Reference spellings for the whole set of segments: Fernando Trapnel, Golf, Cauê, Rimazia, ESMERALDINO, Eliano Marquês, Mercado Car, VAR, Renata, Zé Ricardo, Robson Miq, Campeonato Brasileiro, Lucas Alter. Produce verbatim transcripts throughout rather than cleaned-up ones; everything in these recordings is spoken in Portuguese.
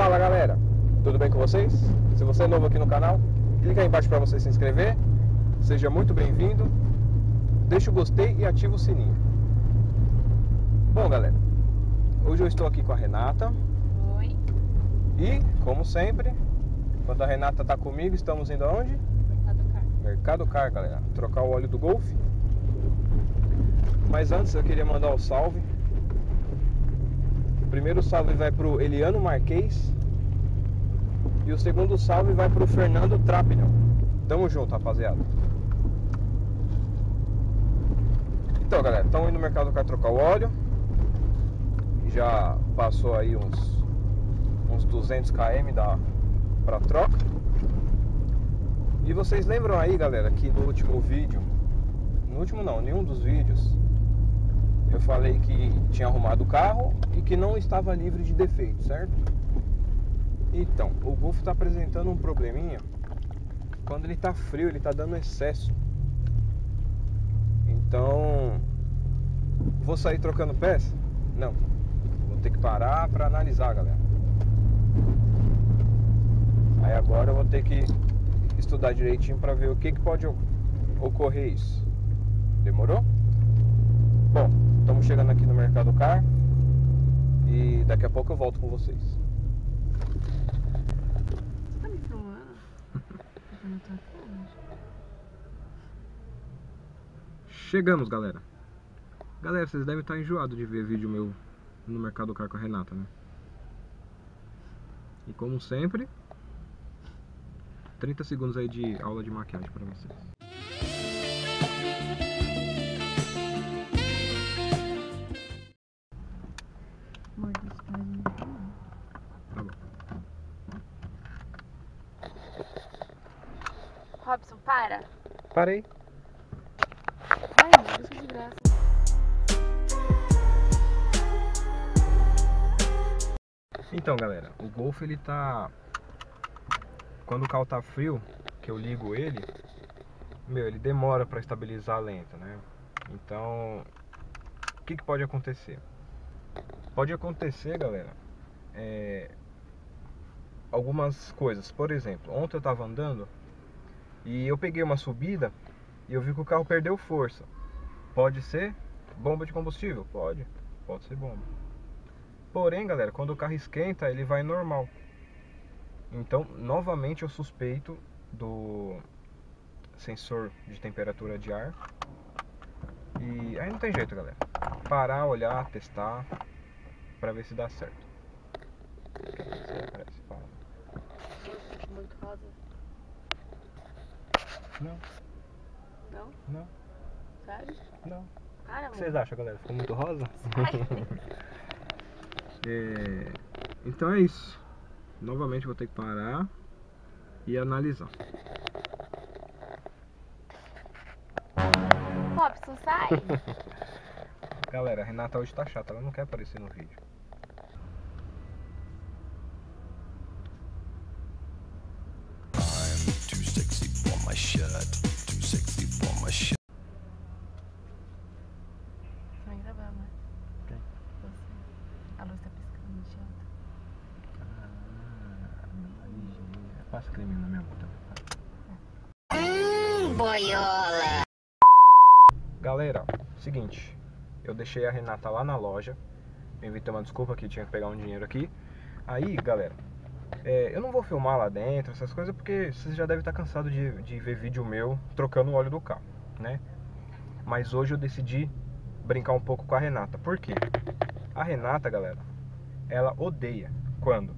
Fala galera, tudo bem com vocês? Se você é novo aqui no canal, clica aí embaixo para você se inscrever. Seja muito bem-vindo. Deixa o gostei e ativa o sininho. Bom galera, hoje eu estou aqui com a Renata. Oi. E, como sempre, quando a Renata está comigo, estamos indo aonde? Mercado Car. Mercado Car, galera, trocar o óleo do Golf. Mas antes eu queria mandar um salve. O primeiro salve vai para o Eliano Marquês e o segundo salve vai para o Fernando Trapnel. Tamo junto, rapaziada. Então, galera, estamos indo no Mercado Car trocar o óleo. Já passou aí uns, uns duzentos quilômetros para troca. E vocês lembram aí, galera, que no último vídeo, no último não, nenhum dos vídeos, eu falei que tinha arrumado o carro e que não estava livre de defeito, certo? Então, o Golf está apresentando um probleminha. Quando ele está frio, ele está dando excesso. Então, vou sair trocando peça? Não, vou ter que parar para analisar, galera. Aí agora eu vou ter que estudar direitinho para ver o que, que pode ocorrer isso. Demorou? Bom, estamos chegando aqui no Mercado Car e daqui a pouco eu volto com vocês. Você tá me filmando? Eu não tô filmando. Chegamos, galera. Galera, vocês devem estar enjoados de ver vídeo meu no Mercado Car com a Renata, né? E como sempre, trinta segundos aí de aula de maquiagem para vocês. Robson, para! Parei! Ai, meu Deus, que desgraça! Então, galera, o Golf, ele tá... Quando o carro tá frio, que eu ligo ele, meu, ele demora pra estabilizar a lenta, né? Então, o que que pode acontecer? Pode acontecer, galera, é... algumas coisas. Por exemplo, ontem eu tava andando e eu peguei uma subida e eu vi que o carro perdeu força. Pode ser bomba de combustível? Pode, pode ser bomba. Porém, galera, quando o carro esquenta, ele vai normal. Então, novamente eu suspeito do sensor de temperatura de ar. E aí não tem jeito, galera. Parar, olhar, testar, pra ver se dá certo. Muito rosa. Não. Não? Não. Sério? Não. Caramba. O que vocês acham, galera? Ficou muito rosa? é... Então é isso. Novamente vou ter que parar e analisar. Robson, sai! Galera, a Renata hoje tá chata, ela não quer aparecer no vídeo. Passa creme na minha boca. Hum, boiola! Galera, seguinte. Eu deixei a Renata lá na loja. Me invitei uma desculpa que tinha que pegar um dinheiro aqui. Aí, galera, é, eu não vou filmar lá dentro, essas coisas, porque vocês já devem estar cansados de, de ver vídeo meu trocando o óleo do carro, né? Mas hoje eu decidi brincar um pouco com a Renata. Por quê? A Renata, galera, ela odeia quando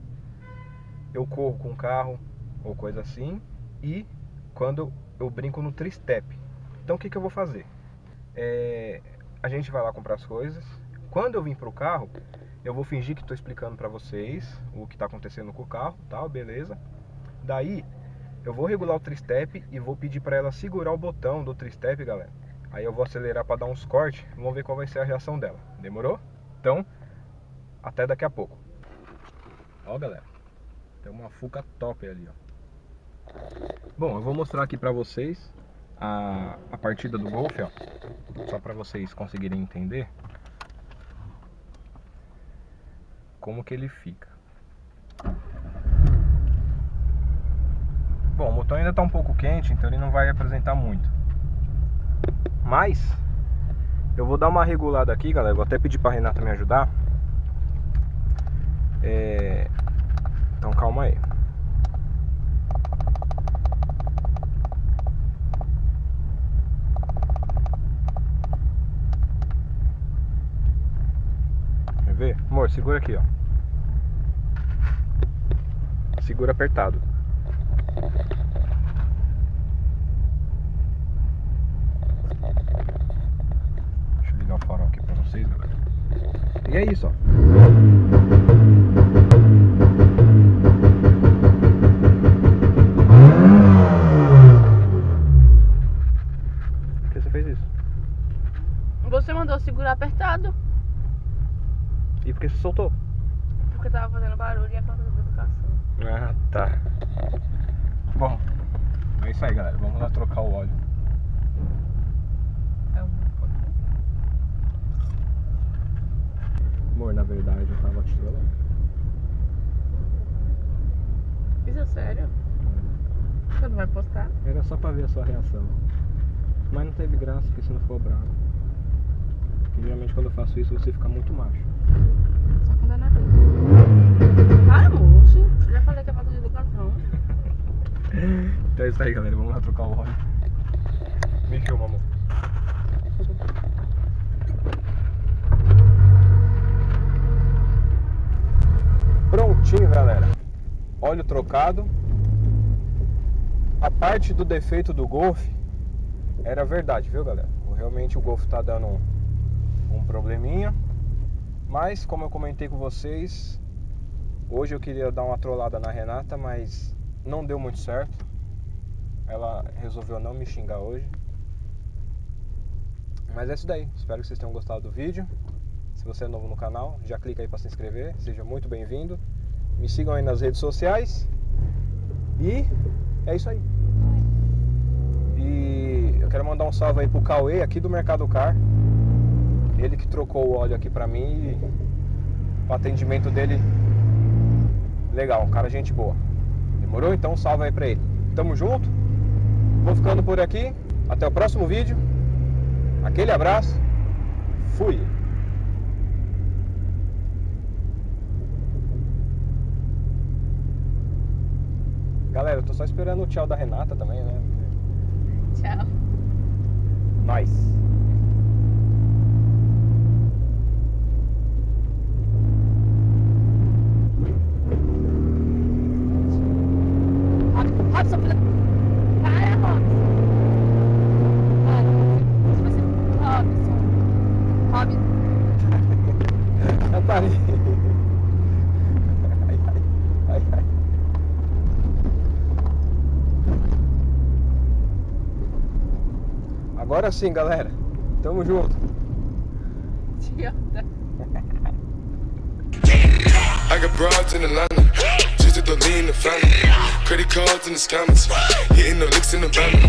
eu corro com o carro ou coisa assim, e quando eu brinco no tri-step. Então o que que eu vou fazer? É, a gente vai lá comprar as coisas. Quando eu vim pro carro, eu vou fingir que estou explicando para vocês o que está acontecendo com o carro, tal, beleza? Daí eu vou regular o tri-step e vou pedir para ela segurar o botão do tri-step, galera. Aí eu vou acelerar para dar uns cortes. Vamos ver qual vai ser a reação dela. Demorou? Então, até daqui a pouco. Ó, galera, tem uma fuca top ali, ó. Bom, eu vou mostrar aqui pra vocês a, a partida do Golf, ó. Só pra vocês conseguirem entender como que ele fica. Bom, o motor ainda está um pouco quente, então ele não vai apresentar muito. Mas eu vou dar uma regulada aqui, galera. Vou até pedir para a Renata me ajudar. É... Então calma aí. Quer ver? Amor, segura aqui, ó. Segura apertado. Deixa eu ligar o farol aqui pra vocês, galera. E é isso, ó. Por que você fez isso? Você mandou segurar apertado. E por que você soltou? Porque tava fazendo barulho e a falta de educação. Ah, tá. Bom, é isso aí, galera. Vamos lá trocar o óleo. Amor, na verdade eu tava te trolando. Isso é sério? Você não vai postar? Era só pra ver a sua reação. Mas não teve graça, porque se não for bravo. Porque geralmente quando eu faço isso você fica muito macho. Só quando é na rua. Para, amor, já falei que é falta de educação. Então é isso aí, galera, vamos lá trocar o óleo. Me filma, amor. Prontinho, galera. Óleo trocado. A parte do defeito do Golf era verdade, viu, galera? Realmente o Golf tá dando um, um probleminha. Mas, como eu comentei com vocês, hoje eu queria dar uma trollada na Renata, mas não deu muito certo. Ela resolveu não me xingar hoje. Mas é isso daí. Espero que vocês tenham gostado do vídeo. Se você é novo no canal, já clica aí para se inscrever. Seja muito bem-vindo. Me sigam aí nas redes sociais. E é isso aí. E eu quero mandar um salve aí pro Cauê, aqui do Mercado Car. Ele que trocou o óleo aqui pra mim e o atendimento dele, legal, cara, gente boa. Demorou? Então salve aí pra ele. Tamo junto, vou ficando por aqui. Até o próximo vídeo. Aquele abraço. Fui. Galera, eu tô só esperando o tchau da Renata também, né? Tchau. Nice. Agora sim, galera. Tamo junto. I got broads in Atlanta, just to the lean the family, credit cards in the scammers, hitting the licks in the van.